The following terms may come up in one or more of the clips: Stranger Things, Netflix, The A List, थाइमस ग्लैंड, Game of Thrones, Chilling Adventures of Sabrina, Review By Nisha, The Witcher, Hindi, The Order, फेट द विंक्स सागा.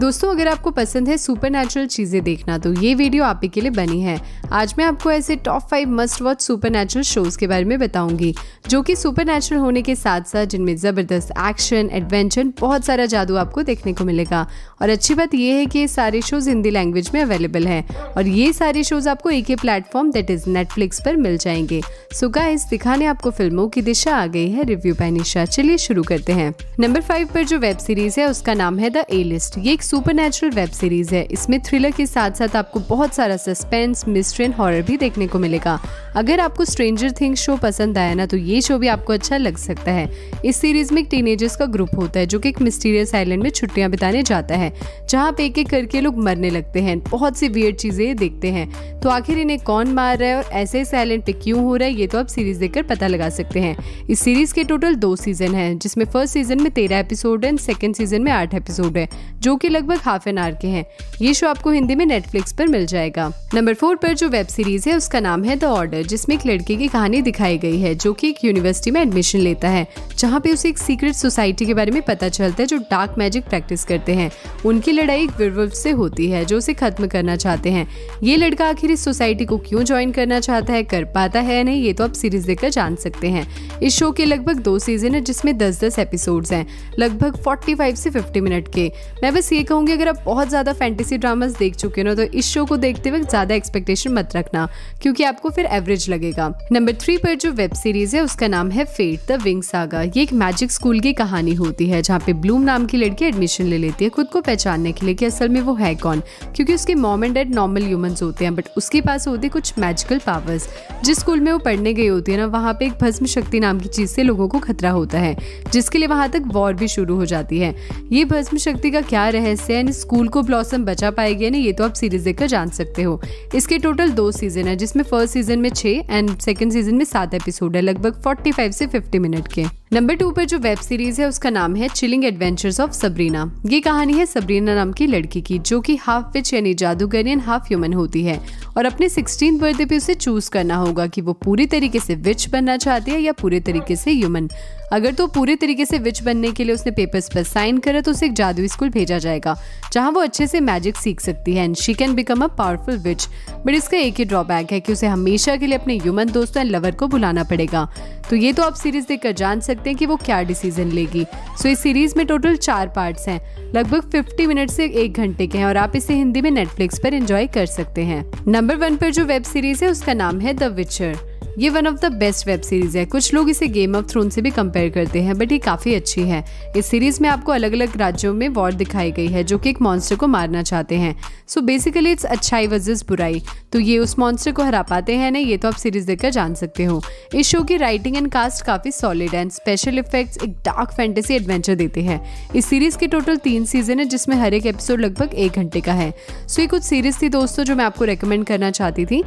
दोस्तों अगर आपको पसंद है सुपरनैचुरल चीज़ें देखना तो ये वीडियो आप ही के लिए बनी है। आज मैं आपको ऐसे top 5 must watch supernatural shows के बारे में बताऊंगी जो कि सुपरनैचुरल होने के साथ साथ जिनमें ज़बरदस्त एक्शन, एडवेंचर, बहुत सारा जादू आपको देखने को मिलेगा। और अच्छी बात यह है कि ये सारे शोज़ हिंदी लैंग्वेज में अवेलेबल है और ये सारे शोज़ आपको एक ही प्लेटफॉर्म दैट इज़ नेटफ्लिक्स पर मिल जाएंगे। सो गाइस दिखाने आपको फिल्मों की दिशा आ गई है रिव्यू पैनिशा। चलिए शुरू करते हैं। नंबर 5 पर जो वेब सीरीज़ है उसका नाम है द ए लिस्ट। ये एक सुपरनैचुरल वेब सीरीज है। इसमें थ्रिलर के साथ साथ आपको बहुत सारा सस्पेंस, मिस्ट्री एंड हॉरर भी देखने को मिलेगा। अगर आपको स्ट्रेंजर थिंग्स शो पसंद आया ना तो ये शो भी आपको अच्छा लग सकता है। इस सीरीज में एक टीनेजर्स का ग्रुप होता है जो कि एक मिस्टीरियस आइलैंड में छुट्टियां बिताने जाता है, जहाँ पे एक एक करके लोग मरने लगते हैं, बहुत सी वियर्ड चीजें देखते हैं। तो आखिर इन्हें कौन मार रहा है और ऐसे इस आइलैंड पे क्यों हो रहा है ये तो आप सीरीज देखकर पता लगा सकते हैं। इस सीरीज के टोटल 2 सीजन है जिसमें फर्स्ट सीजन में 13 एपिसोड है, सेकेंड सीजन में 8 एपिसोड है जो कि लगभग हाफ एन आवर के हैं। ये शो आपको हिंदी में नेटफ्लिक्स पर मिल जाएगा। नंबर 4 पर जो वेब सीरीज है उसका नाम है द ऑर्डर, जिसमें एक लड़के की कहानी दिखाई गई है जो कि एक यूनिवर्सिटी में एडमिशन लेता है, जहाँ पे उसे एक सीक्रेट सोसाइटी के बारे में पता चलता है जो डार्क मैजिक प्रैक्टिस करते हैं। उनकी लड़ाई एक वियरवुल्फ से होती है जो उसे खत्म करना चाहते हैं। ये लड़का आखिर इस सोसाइटी को क्यों ज्वाइन करना चाहता है, कर पाता है नहीं, ये तो आप सीरीज देखकर जान सकते हैं। इस शो के लगभग 2 सीजन है जिसमें 10-10 एपिसोड है, लगभग 45 से 50 मिनट के। मैं बस ये कहूँगी अगर आप बहुत ज़्यादा फैंटेसी ड्रामास देख चुके हो ना तो इस शो को देखते वक्त ज़्यादा एक्सपेक्टेशन मत रखना क्योंकि आपको फिर एवरेज लगेगा। नंबर 3 पर जो वेब सीरीज है उसका नाम है फेट द विंक्स सागा। ये एक मैजिक स्कूल की कहानी होती है जहाँ पे ब्लूम नाम की लड़की एडमिशन ले लेती है खुद को पहचानने के लिए कि असल में वो है कौन, क्योंकि उसके mom and dad normal humans होते हैं बट उसके पास होते कुछ मैजिकल पावर्स। जिस स्कूल में वो पढ़ने गई होती है ना वहाँ पे एक भस्म शक्ति नाम की चीज़ से लोगों को खतरा होता है जिसके लिए वहाँ तक वॉर भी शुरू हो जाती है। ये भस्म शक्ति का क्या रहस्य है, स्कूल को ब्लॉसम बचा पाएगी ना, ये तो आप सीरीज देखकर जान सकते हो। इसके टोटल 2 सीजन है जिसमें फर्स्ट सीजन में 6 एंड सेकंड सीजन में 7 एपिसोड है, लगभग 45 से 50 मिनट के। नंबर 2 पर जो वेब सीरीज है उसका नाम है चिलिंग एडवेंचर्स ऑफ सबरीना। ये कहानी है सबरीना नाम की लड़की की जो कि हाफ विच यानी जादूगरी एंड हाफ ह्यूमन होती है और अपने 16 बर्थडे पे उसे चूज करना होगा कि वो पूरी तरीके से विच बनना चाहती है या पूरे तरीके से ह्यूमन। अगर तो पूरे तरीके से विच बनने के लिए उसने पेपर्स पर साइन करा तो उसे एक जादुई स्कूल भेजा जाएगा जहाँ वो अच्छे से मैजिक सीख सकती है and she can become a powerful witch. But इसका एक ही ड्रॉबैक है कि उसे हमेशा के लिए अपने ह्यूमन दोस्तों एंड लवर को बुलाना पड़ेगा। तो ये तो आप सीरीज देखकर जान सकते हैं कि वो क्या डिसीजन लेगी। सो इस सीरीज में टोटल 4 पार्ट्स हैं, लगभग 50 मिनट से 1 घंटे के हैं और आप इसे हिंदी में नेटफ्लिक्स पर एंजॉय कर सकते हैं। नंबर 1 पर जो वेब सीरीज है उसका नाम है द विचर। ये one of the best web series है। कुछ लोग इसे गेम ऑफ थ्रोन से भी कंपेयर करते हैं बट ये काफ़ी अच्छी है। इस सीरीज में आपको अलग अलग राज्यों में वॉर दिखाई गई है जो कि एक मॉन्स्टर को मारना चाहते हैं। सो बेसिकली इट्स अच्छाई वर्सेस बुराई, तो ये उस मॉन्स्टर को हरा पाते हैं ना, ये तो आप सीरीज देखकर जान सकते हो। इस शो की राइटिंग एंड कास्ट काफ़ी सॉलिड एंड स्पेशल इफेक्ट्स एक डार्क फैंटेसी एडवेंचर देते हैं। इस सीरीज के टोटल 3 सीजन है जिसमें हर एक एपिसोड लगभग 1 घंटे का है। सो ये कुछ सीरीज थी दोस्तों जो मैं आपको रिकमेंड करना चाहती थी।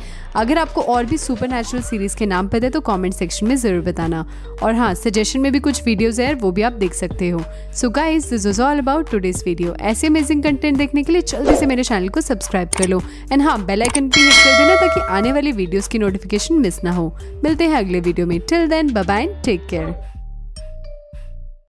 अगर आपको और भी सुपरनैचुरल सीरीज के नाम पता है तो कमेंट सेक्शन में जरूर बताना। और हाँ, सजेशन में भी कुछ वीडियोस हैं वो भी आप देख सकते हो। So guys this was all about today's video. ऐसे अमेजिंग कंटेंट देखने के लिए जल्दी से मेरे चैनल को सब्सक्राइब कर लो एंड हाँ बेल आइकन भी हिट कर देना ताकि आने वाली वीडियोस की नोटिफिकेशन मिस ना हो। मिलते हैं अगले वीडियो में, till then bye bye, take care.